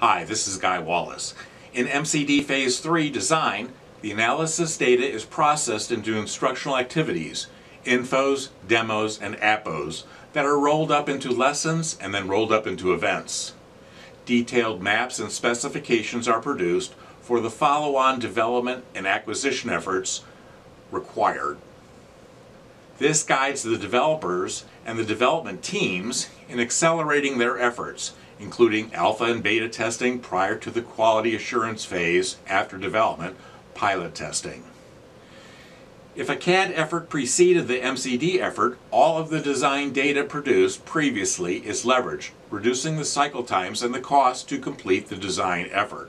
Hi, this is Guy Wallace. In MCD Phase 3 design, the analysis data is processed into instructional activities, infos, demos, and appos that are rolled up into lessons and then rolled up into events. Detailed maps and specifications are produced for the follow-on development and acquisition efforts required. This guides the developers and the development teams in accelerating their efforts, including alpha and beta testing prior to the quality assurance phase after development, pilot testing. If a CAD effort preceded the MCD effort, all of the design data produced previously is leveraged, reducing the cycle times and the cost to complete the design effort.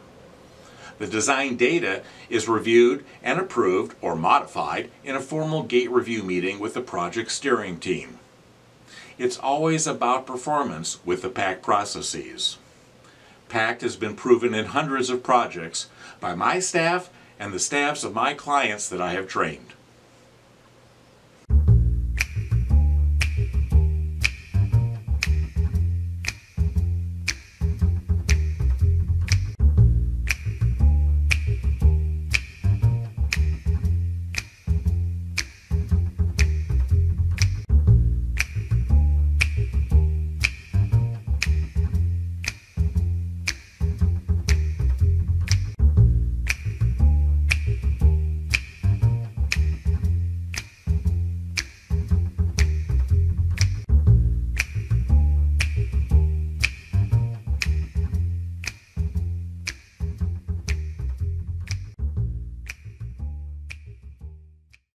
The design data is reviewed and approved or modified in a formal gate review meeting with the project steering team. It's always about performance with the PACT processes. PACT has been proven in hundreds of projects by my staff and the staffs of my clients that I have trained.